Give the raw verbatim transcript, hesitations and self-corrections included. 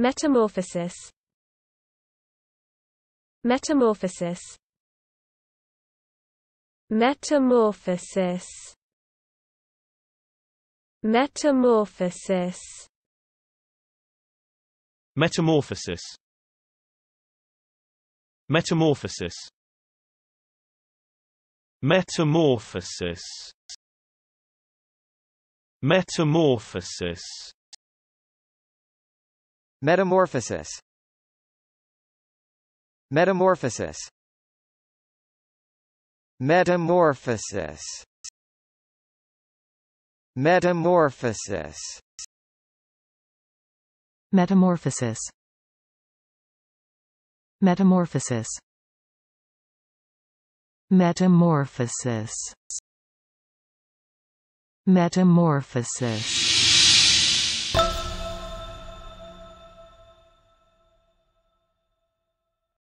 Metamorphosis. Metamorphosis. Metamorphosis. Metamorphosis. Metamorphosis. Metamorphosis. Metamorphosis. Metamorphosis. Metamorphosis. Metamorphosis. Metamorphosis. Metamorphosis. Metamorphosis. Metamorphosis. Metamorphosis. Metamorphosis.